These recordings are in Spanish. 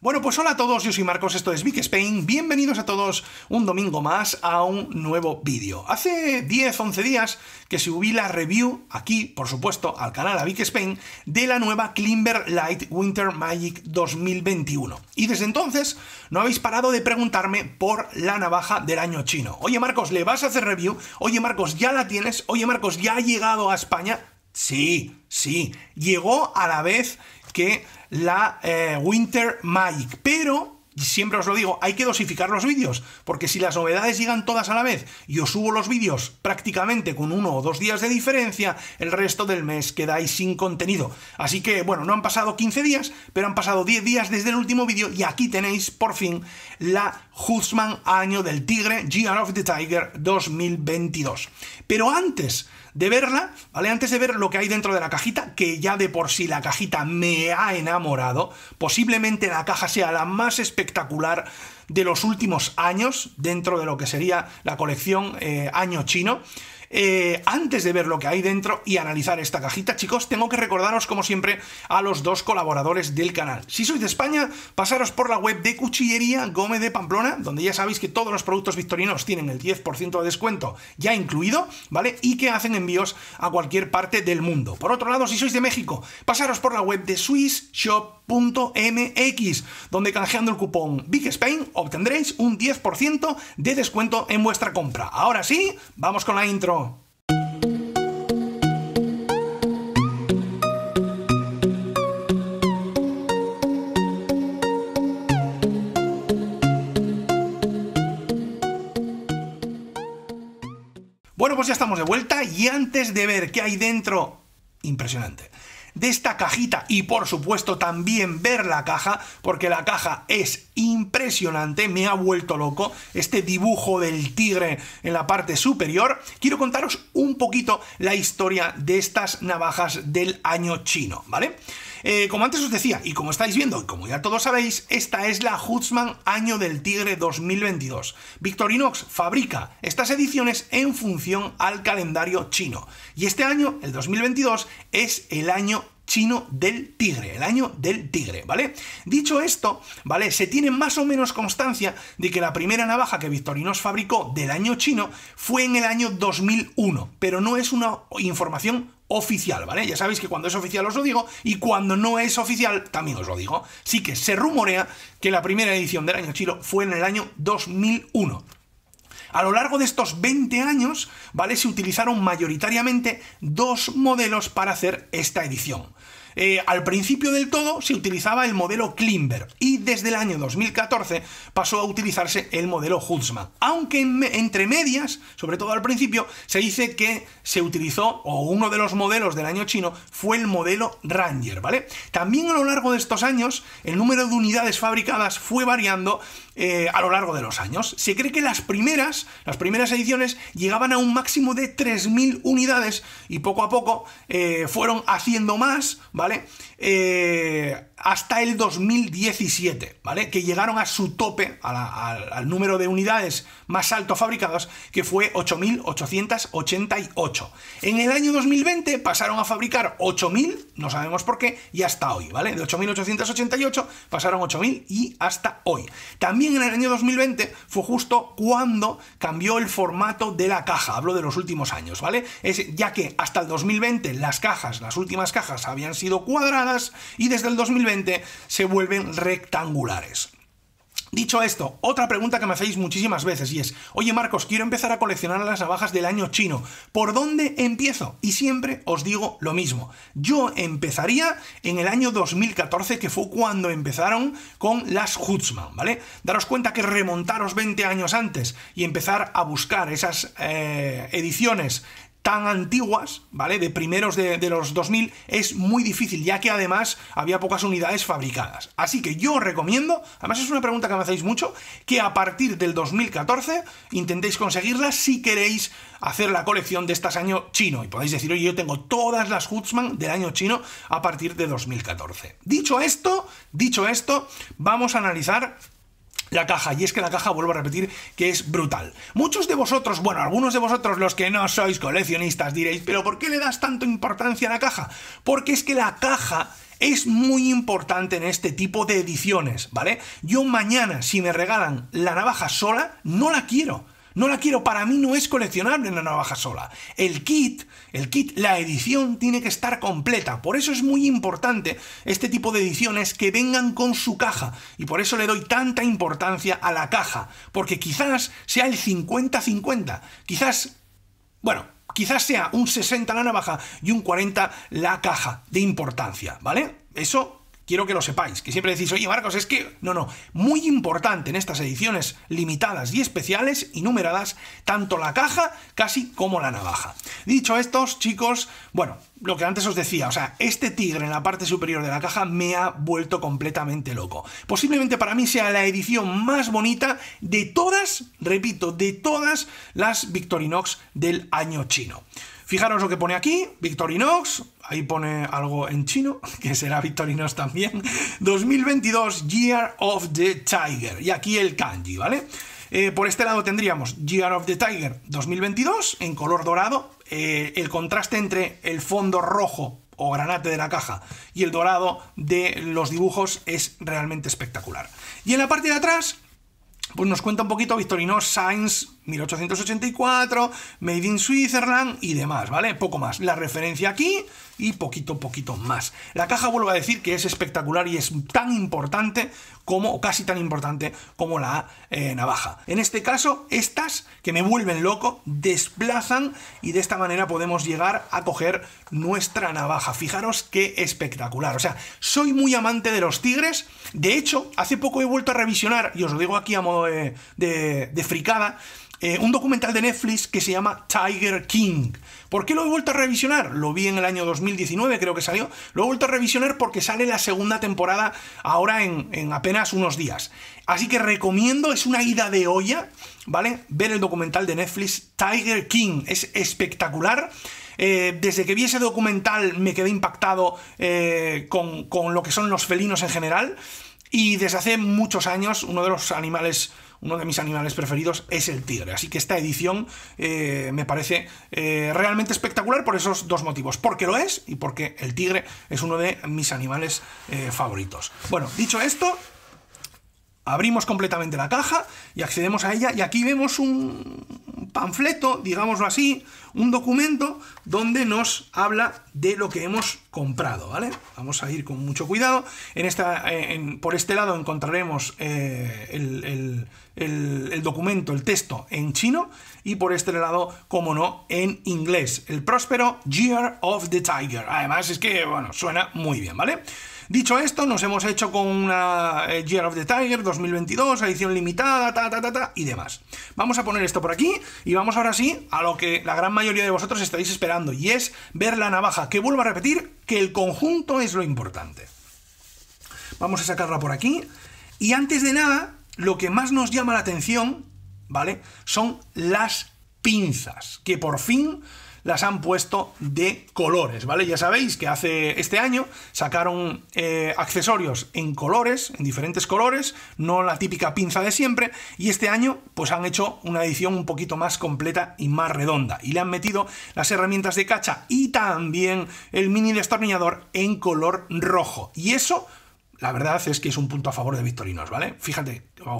Bueno, pues hola a todos, yo soy Marcos, esto es Big Spain, bienvenidos a todos un domingo más a un nuevo vídeo. Hace 10-11 días que subí la review aquí, por supuesto, al canal a Big Spain, de la nueva Climber Light Winter Magic 2021. Y desde entonces no habéis parado de preguntarme por la navaja del año chino. Oye Marcos, ¿le vas a hacer review? Oye Marcos, ¿ya la tienes? Oye Marcos, ¿ya ha llegado a España? Sí, llegó a la vez que la Winter Magic, pero siempre os lo digo, hay que dosificar los vídeos, porque si las novedades llegan todas a la vez y os subo los vídeos prácticamente con 1 o 2 días de diferencia, el resto del mes quedáis sin contenido. Así que, bueno, no han pasado 15 días, pero han pasado 10 días desde el último vídeo y aquí tenéis, por fin, la Huntsman Año del Tigre, Year of the Tiger 2022. Pero antes de verla, ¿vale? Antes de ver lo que hay dentro de la cajita, que ya de por sí la cajita me ha enamorado, posiblemente la caja sea la más espectacular de los últimos años, dentro de lo que sería la colección Año Chino. Antes de ver lo que hay dentro y analizar esta cajita, chicos, tengo que recordaros como siempre a los 2 colaboradores del canal. Si sois de España, pasaros por la web de Cuchillería Gómez de Pamplona, donde ya sabéis que todos los productos victorinos tienen el 10% de descuento ya incluido, ¿vale? Y que hacen envíos a cualquier parte del mundo. Por otro lado, si sois de México, pasaros por la web de swissshop.mx, donde canjeando el cupón Big Spain obtendréis un 10% de descuento en vuestra compra. Ahora sí, vamos con la intro. Bueno, pues ya estamos de vuelta y antes de ver qué hay dentro, impresionante, de esta cajita y por supuesto también ver la caja, porque la caja es impresionante, me ha vuelto loco este dibujo del tigre en la parte superior. Quiero contaros un poquito la historia de estas navajas del año chino, ¿vale? Como antes os decía y como estáis viendo y como ya todos sabéis, esta es la Huntsman Año del Tigre 2022. Victorinox fabrica estas ediciones en función al calendario chino y este año, el 2022, es el año chino del tigre, el año del tigre, ¿vale? Dicho esto, ¿vale? Se tiene más o menos constancia de que la primera navaja que Victorinox fabricó del año chino fue en el año 2001, pero no es una información oficial, ¿vale? Ya sabéis que cuando es oficial os lo digo y cuando no es oficial también os lo digo. Sí que se rumorea que la primera edición del año chino fue en el año 2001. A lo largo de estos 20 años, ¿vale? Se utilizaron mayoritariamente 2 modelos para hacer esta edición. Al principio del todo se utilizaba el modelo Climber y desde el año 2014 pasó a utilizarse el modelo Huntsman, aunque entre medias, sobre todo al principio, se dice que se utilizó, o uno de los modelos del año chino fue el modelo Ranger, ¿vale? También a lo largo de estos años el número de unidades fabricadas fue variando a lo largo de los años. Se cree que las primeras ediciones llegaban a un máximo de 3000 unidades y poco a poco fueron haciendo más, ¿vale? Hasta el 2017, ¿vale? Que llegaron a su tope, al número de unidades más alto fabricadas, que fue 8.888. En el año 2020 pasaron a fabricar 8.000, no sabemos por qué, y hasta hoy, ¿vale? De 8.888 pasaron 8.000 y hasta hoy. También en el año 2020 fue justo cuando cambió el formato de la caja, hablo de los últimos años, ¿vale? Ya que hasta el 2020 las últimas cajas habían sido cuadradas y desde el 2020 se vuelven rectangulares. Dicho esto, otra pregunta que me hacéis muchísimas veces y es: oye Marcos, quiero empezar a coleccionar las navajas del año chino, ¿por dónde empiezo? Y siempre os digo lo mismo, yo empezaría en el año 2014, que fue cuando empezaron con las Huntsman, ¿vale? Daros cuenta que remontaros 20 años antes y empezar a buscar esas ediciones tan antiguas, ¿vale? De primeros de los 2000 es muy difícil, ya que además había pocas unidades fabricadas. Así que yo os recomiendo, además es una pregunta que me hacéis mucho, que a partir del 2014 intentéis conseguirlas si queréis hacer la colección de estas año chino. Y podéis decir, oye, yo tengo todas las Huntsman del año chino a partir de 2014. Dicho esto, vamos a analizar la caja, y es que la caja, vuelvo a repetir, que es brutal. Muchos de vosotros, bueno, algunos de vosotros, los que no sois coleccionistas, diréis, pero ¿por qué le das tanta importancia a la caja? Porque es que la caja Es muy importante en este tipo de ediciones, ¿vale? Yo mañana, si me regalan la navaja sola, no la quiero. No la quiero, para mí no es coleccionable una navaja sola. El kit, la edición tiene que estar completa. Por eso es muy importante este tipo de ediciones que vengan con su caja. Y por eso le doy tanta importancia a la caja. Porque quizás sea el 50-50. Quizás, bueno, quizás sea un 60 la navaja y un 40 la caja de importancia, ¿vale? Eso... quiero que lo sepáis, que siempre decís, oye Marcos, es que... No, muy importante en estas ediciones limitadas y especiales y numeradas, tanto la caja casi como la navaja. Dicho esto, chicos, bueno, lo que antes os decía, o sea, este tigre en la parte superior de la caja me ha vuelto completamente loco. Posiblemente para mí sea la edición más bonita de todas, repito, de todas las Victorinox del año chino. Fijaros lo que pone aquí, Victorinox, ahí pone algo en chino, que será Victorinox también, 2022 Year of the Tiger, y aquí el kanji, ¿vale? Por este lado tendríamos Year of the Tiger 2022, en color dorado, el contraste entre el fondo rojo o granate de la caja y el dorado de los dibujos es realmente espectacular. Y en la parte de atrás... pues nos cuenta un poquito Victorinox Science 1884, Made in Switzerland y demás, ¿vale? Poco más. La referencia aquí y poquito más. La caja, vuelvo a decir, que es espectacular y es tan importante como, o casi tan importante como la navaja. En este caso, estas, que me vuelven loco, desplazan y de esta manera podemos llegar a coger nuestra navaja. Fijaros qué espectacular. O sea, soy muy amante de los tigres. De hecho, hace poco he vuelto a revisionar, y os lo digo aquí a modo de fricada, un documental de Netflix que se llama Tiger King. ¿Por qué lo he vuelto a revisionar? Lo vi en el año 2019, creo que salió. Lo he vuelto a revisionar porque sale la segunda temporada ahora en apenas unos días. Así que recomiendo, es una ida de olla, ¿vale? Ver el documental de Netflix Tiger King. Es espectacular. Desde que vi ese documental me quedé impactado con lo que son los felinos en general. Y desde hace muchos años, uno de mis animales preferidos es el tigre. Así que esta edición me parece realmente espectacular por esos dos motivos. Porque lo es y porque el tigre es uno de mis animales favoritos. Bueno, dicho esto, abrimos completamente la caja y accedemos a ella. Y aquí vemos un panfleto, digámoslo así, un documento donde nos habla de lo que hemos comprado, ¿vale? Vamos a ir con mucho cuidado. Por este lado encontraremos el documento, el texto en chino, y por este lado, como no, en inglés. El próspero Year of the Tiger. Además es que, bueno, suena muy bien, ¿vale? Dicho esto, nos hemos hecho con una Year of the Tiger 2022, edición limitada, y demás. Vamos a poner esto por aquí y vamos ahora sí a lo que la gran mayoría de vosotros estáis esperando, y es ver la navaja, que vuelvo a repetir que el conjunto es lo importante. Vamos a sacarla por aquí y antes de nada, lo que más nos llama la atención, ¿vale?, son las pinzas, que por fin... las han puesto de colores, ¿vale? Ya sabéis que este año sacaron accesorios en colores, en diferentes colores, no la típica pinza de siempre, y este año pues han hecho una edición un poquito más completa y más redonda, y le han metido las herramientas de cacha y también el mini destornillador en color rojo, y eso... la verdad es que es un punto a favor de Victorinox, ¿vale?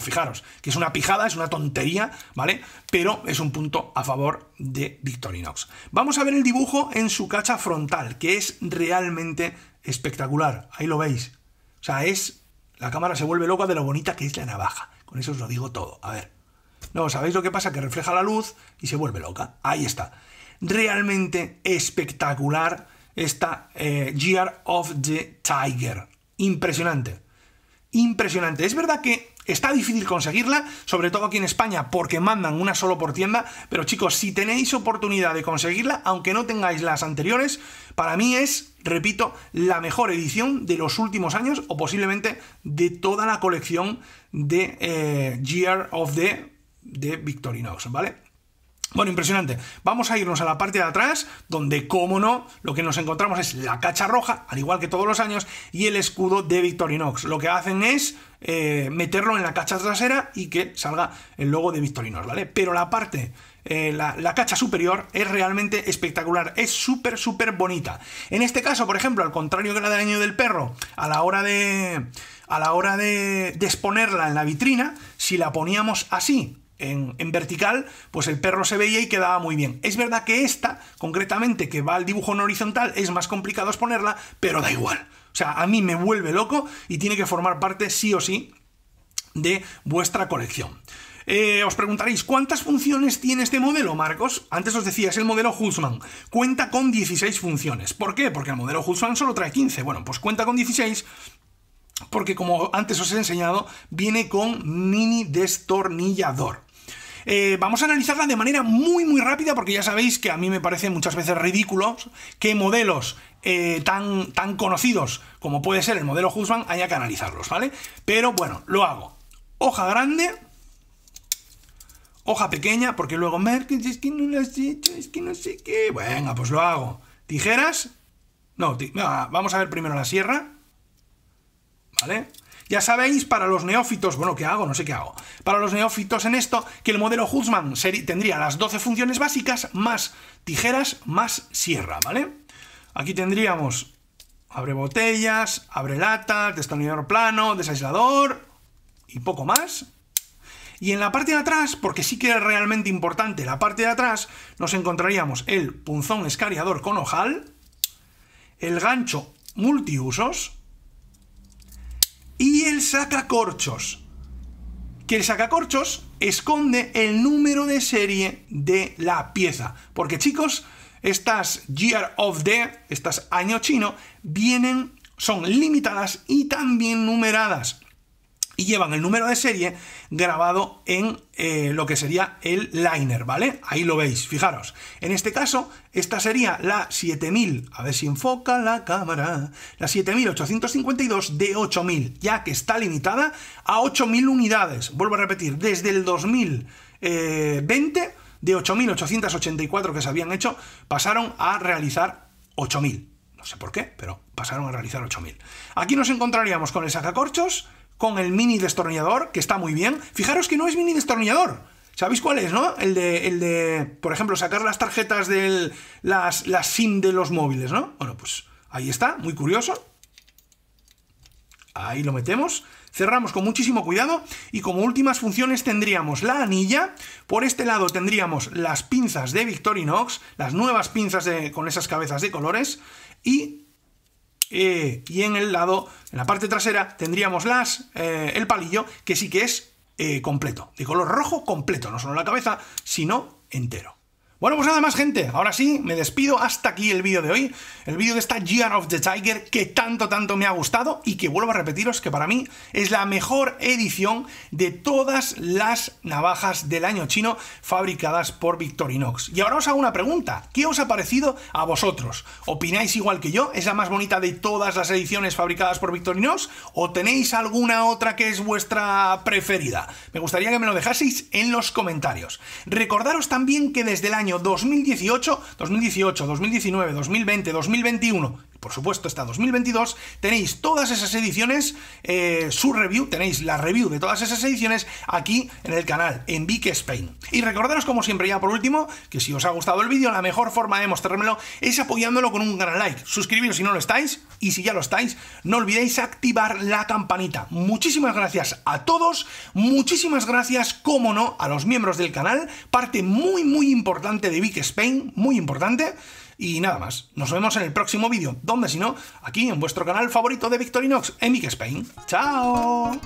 Fijaros, que es una pijada, es una tontería, ¿vale? Pero es un punto a favor de Victorinox. Vamos a ver el dibujo en su cacha frontal, que es realmente espectacular. Ahí lo veis. O sea, la cámara se vuelve loca de lo bonita que es la navaja. Con eso os lo digo todo. A ver. No, ¿sabéis lo que pasa? Que refleja la luz y se vuelve loca. Ahí está. Realmente espectacular esta Year of the Tiger. Impresionante, impresionante. Es verdad que está difícil conseguirla, sobre todo aquí en España, porque mandan una solo por tienda, pero chicos, si tenéis oportunidad de conseguirla, aunque no tengáis las anteriores, para mí es, repito, la mejor edición de los últimos años o posiblemente de toda la colección de Year of the Victorinox, ¿vale? Bueno, impresionante. Vamos a irnos a la parte de atrás, donde, como no, lo que nos encontramos es la cacha roja, al igual que todos los años, y el escudo de Victorinox. Lo que hacen es meterlo en la cacha trasera y que salga el logo de Victorinos, ¿vale? Pero la parte, la cacha superior es realmente espectacular, es súper, súper bonita. En este caso, por ejemplo, al contrario que la del año del perro, a la hora de exponerla en la vitrina, si la poníamos así, en vertical, pues el perro se veía y quedaba muy bien. Es verdad que esta, concretamente, que va al dibujo en horizontal, es más complicado exponerla, pero da igual. O sea, a mí me vuelve loco y tiene que formar parte sí o sí de vuestra colección. Os preguntaréis, ¿cuántas funciones tiene este modelo, Marcos? Antes os decía, es el modelo Husqvarna. Cuenta con 16 funciones. ¿Por qué? Porque el modelo Husqvarna solo trae 15. Bueno, pues cuenta con 16... porque, como antes os he enseñado, viene con mini destornillador. Vamos a analizarla de manera muy muy rápida, porque ya sabéis que a mí me parece muchas veces ridículo que modelos tan conocidos como puede ser el modelo Husqvarna haya que analizarlos, ¿vale? Pero bueno, lo hago. Hoja grande, hoja pequeña, porque luego Merkel, es que no lo has hecho, es que no sé qué. Venga, pues lo hago. Tijeras. No, vamos a ver primero la sierra. ¿Vale? Ya sabéis, para los neófitos, bueno, ¿qué hago? No sé qué hago. Para los neófitos en esto, que el modelo Husqvarna tendría las 12 funciones básicas, más tijeras, más sierra, ¿vale? Aquí tendríamos abre botellas, abre latas, destornillador plano, deshilador y poco más. Y en la parte de atrás, porque sí que es realmente importante la parte de atrás, nos encontraríamos el punzón escariador con ojal, el gancho multiusos, y el sacacorchos, que el sacacorchos esconde el número de serie de la pieza, porque, chicos, estas Year of the, estas año chino, son limitadas y también numeradas, y llevan el número de serie grabado en lo que sería el liner, ¿vale? Ahí lo veis, fijaros. En este caso, esta sería la 7000, a ver si enfoca la cámara, la 7852 de 8000, ya que está limitada a 8000 unidades. Vuelvo a repetir, desde el 2020, de 8884 que se habían hecho, pasaron a realizar 8000. No sé por qué, pero pasaron a realizar 8000. Aquí nos encontraríamos con el sacacorchos, con el mini destornillador, que está muy bien. Fijaros que no es mini destornillador. ¿Sabéis cuál es, no? El de por ejemplo, sacar las tarjetas de las SIM de los móviles, ¿no? Bueno, pues ahí está, muy curioso. Ahí lo metemos. Cerramos con muchísimo cuidado. Y como últimas funciones tendríamos la anilla. Por este lado tendríamos las pinzas de Victorinox, las nuevas pinzas con esas cabezas de colores. Y en el lado, en la parte trasera, tendríamos el palillo, que sí que es completo, de color rojo completo, no solo la cabeza, sino entero. Bueno, pues nada más, gente, ahora sí, me despido, hasta aquí el vídeo de hoy, el vídeo de esta Year of the Tiger, que tanto, tanto me ha gustado, y que vuelvo a repetiros que para mí es la mejor edición de todas las navajas del año chino fabricadas por Victorinox. Y ahora os hago una pregunta, ¿qué os ha parecido a vosotros? ¿Opináis igual que yo? ¿Es la más bonita de todas las ediciones fabricadas por Victorinox? ¿O tenéis alguna otra que es vuestra preferida? Me gustaría que me lo dejaseis en los comentarios. Recordaros también que desde el año 2018, 2019, 2020, 2021, por supuesto hasta 2022, tenéis todas esas ediciones, su review, tenéis la review de todas esas ediciones aquí en el canal, en Vic Spain. Y recordaros, como siempre, ya por último, que si os ha gustado el vídeo, la mejor forma de mostrármelo es apoyándolo con un gran like, suscribiros si no lo estáis, y si ya lo estáis, no olvidéis activar la campanita. Muchísimas gracias a todos, muchísimas gracias, como no, a los miembros del canal, parte muy muy importante de Vic Spain, muy importante. Y nada más, nos vemos en el próximo vídeo, donde si no, aquí en vuestro canal favorito de Victorinox, en Vic Spain. ¡Chao!